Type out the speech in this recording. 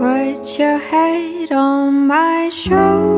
Put your head on my shoulder.